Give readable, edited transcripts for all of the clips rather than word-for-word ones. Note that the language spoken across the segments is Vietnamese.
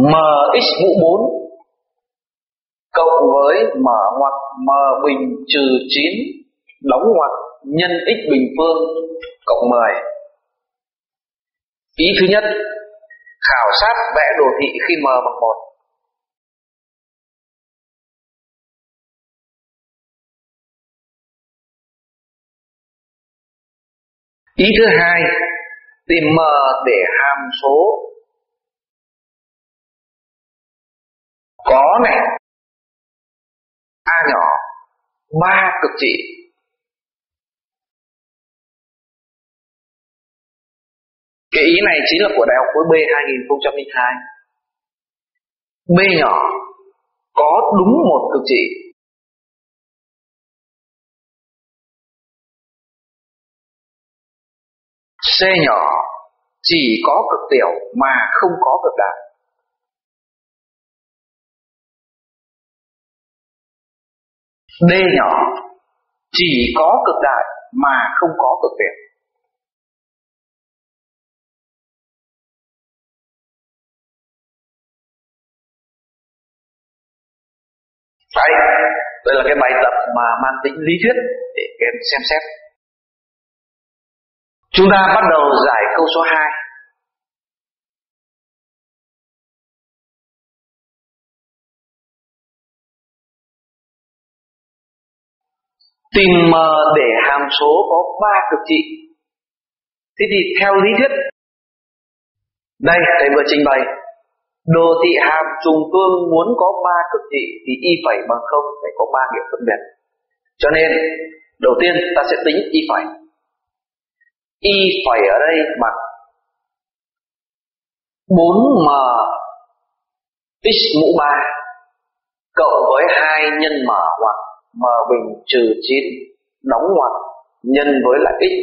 Mx mũ 4 cộng với mở ngoặc m bình trừ 9 đóng ngoặc nhân x bình phương cộng 10. Ý thứ nhất, khảo sát vẽ đồ thị khi m bằng 1. Ý thứ hai, tìm m để hàm số có này, a nhỏ, 3 cực trị. Cái ý này chính là của Đại học khối B 2002. B nhỏ có đúng 1 cực trị. C nhỏ chỉ có cực tiểu mà không có cực đại. D nhỏ chỉ có cực đại mà không có cực tiểu. Đấy, đây là cái bài tập mà mang tính lý thuyết để các em xem xét. Chúng ta bắt đầu giải câu số 2. Tìm m để hàm số có 3 cực trị. Thế thì theo lý thuyết, đây thầy vừa trình bày, đồ thị hàm trùng phương muốn có 3 cực trị thì y phẩy bằng 0 phải có 3 điểm phân biệt. Cho nên đầu tiên ta sẽ tính y phẩy. Y phẩy ở đây bằng 4m x mũ 3 cộng với 2 nhân m hoặc m bình trừ 9 đóng ngoặc nhân với lại x.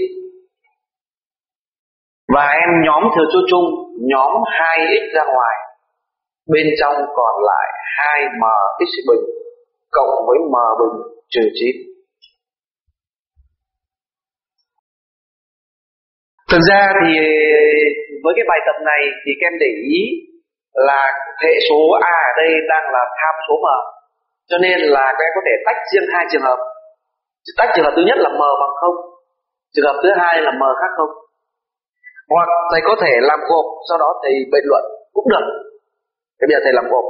Và em nhóm thừa số chung, nhóm 2x ra ngoài, bên trong còn lại 2mx bình cộng với m bình trừ 9. Thực ra thì với cái bài tập này thì các em để ý là hệ số a ở đây đang là tham số m, cho nên là các em có thể tách riêng hai trường hợp. Tách trường hợp thứ nhất là m bằng 0, trường hợp thứ hai là m khác 0. Hoặc thầy có thể làm gộp, sau đó thầy biện luận cũng được. Thế bây giờ thầy làm gộp.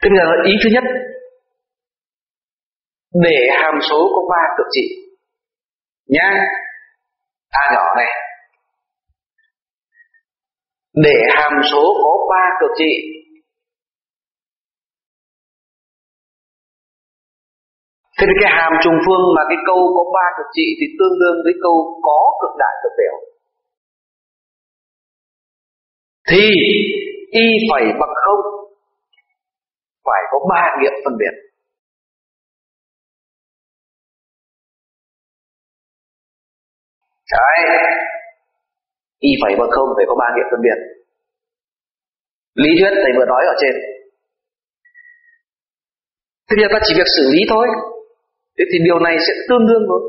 Thế bây giờ ý thứ nhất, để hàm số có 3 cực trị nhá, a nhỏ này, để hàm số có 3 cực trị thế thì cái hàm trùng phương mà cái câu có 3 cực trị thì tương đương với câu có cực đại cực tiểu, thì y phẩy bằng 0 phải có 3 nghiệm phân biệt. Đấy, y phẩy bằng 0 phải có 3 nghiệm phân biệt. Lý thuyết thầy vừa nói ở trên. Thế bây giờ ta chỉ việc xử lý thôi. Thế thì điều này sẽ tương đương luôn.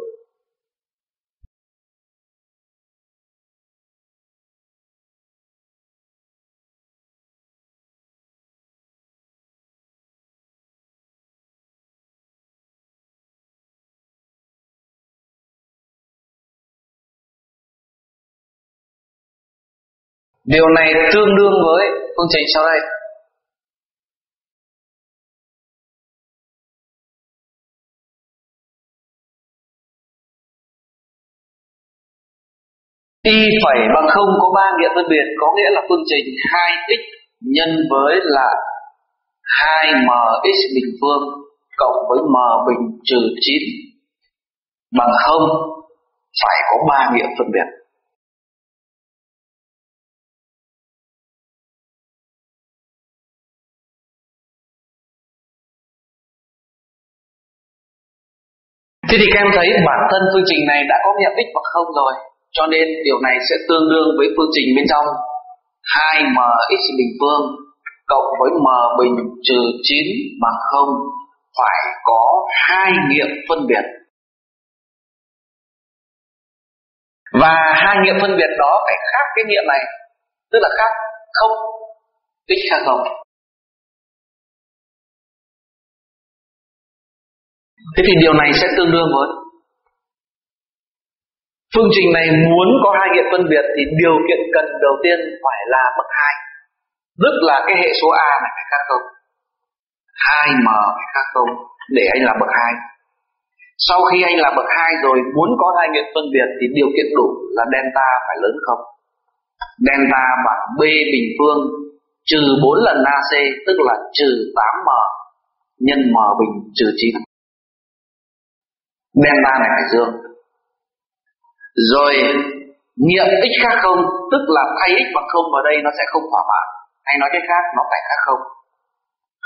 Điều này tương đương với phương trình sau đây. Y phẩy bằng 0 có 3 nghiệm phân biệt, có nghĩa là phương trình 2x nhân với là 2mx bình phương cộng với m bình trừ 9 bằng 0 phải có 3 nghiệm phân biệt. Thế thì các em thấy bản thân phương trình này đã có nghiệm x bằng 0 rồi, cho nên điều này sẽ tương đương với phương trình bên trong 2mx bình phương cộng với m bình trừ 9 bằng 0 phải có 2 nghiệm phân biệt. Và 2 nghiệm phân biệt đó phải khác cái nghiệm này. tức là khác không, x khác không. Thế thì điều này sẽ tương đương với phương trình này muốn có hai kiện phân biệt thì điều kiện cần đầu tiên phải là bậc 2, tức là cái hệ số A này phải khác không, 2m phải khác không để anh làm bậc 2. Sau khi anh làm bậc 2 rồi muốn có hai kiện phân biệt thì điều kiện đủ là delta phải lớn không. Delta bằng B bình phương trừ 4 lần AC tức là trừ 8m nhân m bình trừ 9. Delta này phải dương. Rồi nghiệm x khác không, tức là thay x bằng không vào đây nó sẽ không thỏa mãn, hay nói cách khác nó phải khác không.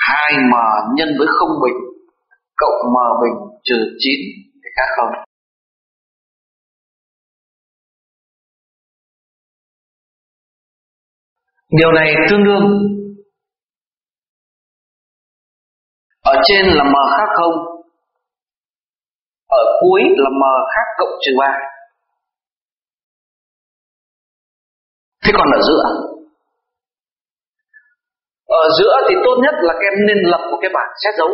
2m nhân với không bình cộng m bình trừ 9 thì khác không. Điều này tương đương ở trên là m khác không, ở cuối là m khác cộng trừ 3. Thế còn ở giữa, thì tốt nhất là các em nên lập một cái bảng xét dấu.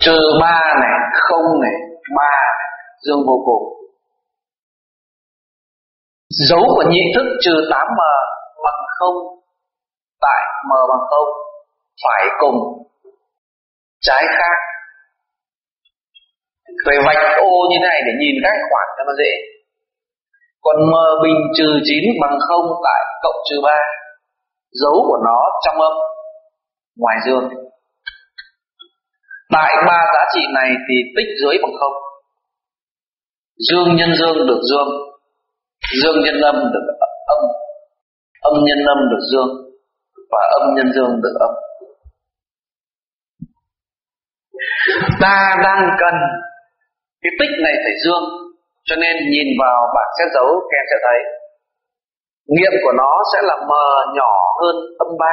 Trừ 3 này, 0 này, 3 này, dương vô cùng. Dấu của nhị thức trừ 8m bằng 0 tại m bằng 0 phải cùng trái khác. Phải vạch ô như thế này để nhìn các khoảng cho nó dễ. Còn m bình trừ 9 bằng 0 tại cộng trừ 3. Dấu của nó trong âm, ngoài dương. Tại ba giá trị này thì tích dưới bằng 0. Dương nhân dương được dương, dương nhân âm được âm, âm nhân âm được dương, và âm nhân dương được âm. Ta đang cần cái tích này phải dương, cho nên nhìn vào bảng xét dấu các em sẽ thấy nghiệm của nó sẽ là m nhỏ hơn âm 3,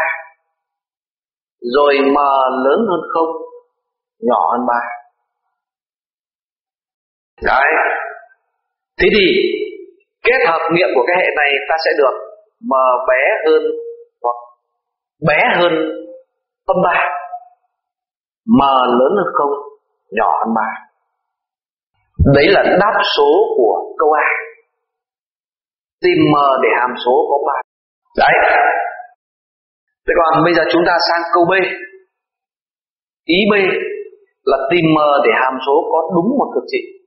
rồi m lớn hơn 0, nhỏ hơn 3. Đấy. Thế thì kết hợp nghiệm của cái hệ này ta sẽ được m bé hơn hoặc bé hơn âm 3, m lớn hơn 0, nhỏ hơn 3. Đấy là đáp số của câu A. Tìm m để hàm số có 3. Đấy. Thế còn bây giờ chúng ta sang câu B. Ý B là tìm m để hàm số có đúng một cực trị.